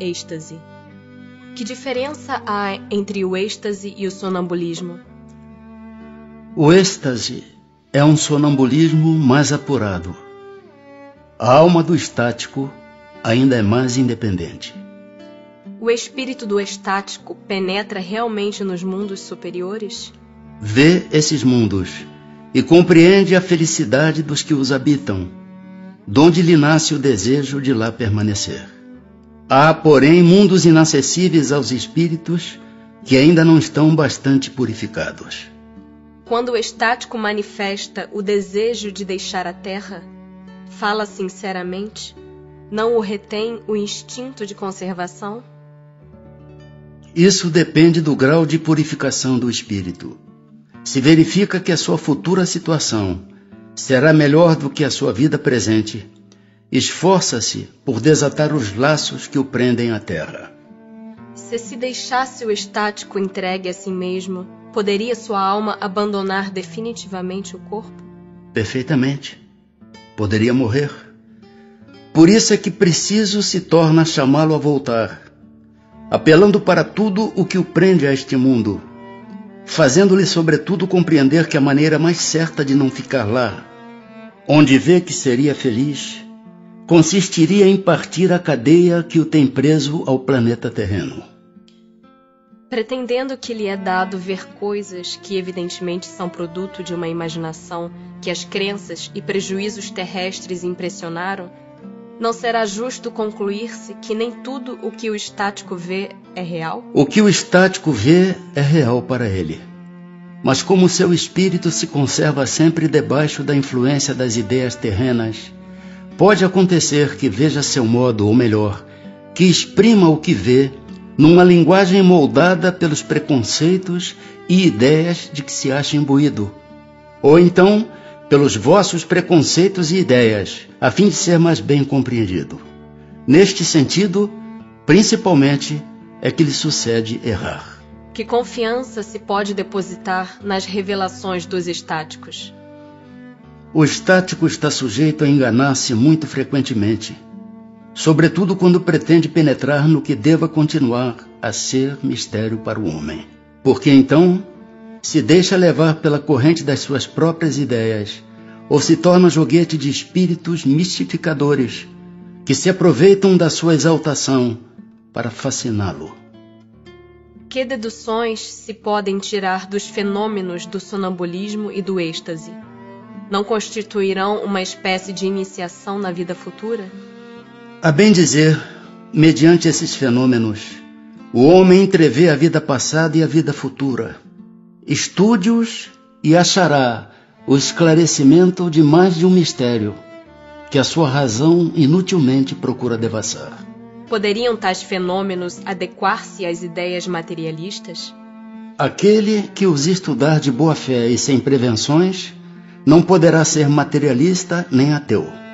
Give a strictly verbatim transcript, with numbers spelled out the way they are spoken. êxtase. Que diferença há entre o êxtase e o sonambulismo? O êxtase é um sonambulismo mais apurado. A alma do estático ainda é mais independente. O espírito do estático penetra realmente nos mundos superiores? Vê esses mundos e compreende a felicidade dos que os habitam, donde lhe nasce o desejo de lá permanecer. Há, porém, mundos inacessíveis aos espíritos que ainda não estão bastante purificados. Quando o estático manifesta o desejo de deixar a terra, fala sinceramente, não o retém o instinto de conservação? Isso depende do grau de purificação do espírito. Se verifica que a sua futura situação será melhor do que a sua vida presente, esforça-se por desatar os laços que o prendem à terra. Se se deixasse o estático entregue a si mesmo, poderia sua alma abandonar definitivamente o corpo? Perfeitamente. Poderia morrer. Por isso é que preciso se torna chamá-lo a voltar, apelando para tudo o que o prende a este mundo, fazendo-lhe sobretudo compreender que a maneira mais certa de não ficar lá, onde vê que seria feliz, consistiria em partir a cadeia que o tem preso ao planeta terreno. Pretendendo que lhe é dado ver coisas que evidentemente são produto de uma imaginação que as crenças e prejuízos terrestres impressionaram, não será justo concluir-se que nem tudo o que o estático vê é real? O que o estático vê é real para ele. Mas como seu espírito se conserva sempre debaixo da influência das ideias terrenas, pode acontecer que veja seu modo, ou melhor, que exprima o que vê numa linguagem moldada pelos preconceitos e ideias de que se acha imbuído. Ou então, pelos vossos preconceitos e ideias, a fim de ser mais bem compreendido. Neste sentido, principalmente, é que lhe sucede errar. Que confiança se pode depositar nas revelações dos estáticos? O estático está sujeito a enganar-se muito frequentemente, sobretudo quando pretende penetrar no que deva continuar a ser mistério para o homem. Porque então se deixa levar pela corrente das suas próprias ideias, ou se torna joguete de espíritos mistificadores, que se aproveitam da sua exaltação para fasciná-lo. Que deduções se podem tirar dos fenômenos do sonambulismo e do êxtase? Não constituirão uma espécie de iniciação na vida futura? A bem dizer, mediante esses fenômenos, o homem entrevê a vida passada e a vida futura. Estude-os e achará o esclarecimento de mais de um mistério que a sua razão inutilmente procura devassar. Poderiam tais fenômenos adequar-se às ideias materialistas? Aquele que os estudar de boa fé e sem prevenções não poderá ser materialista nem ateu.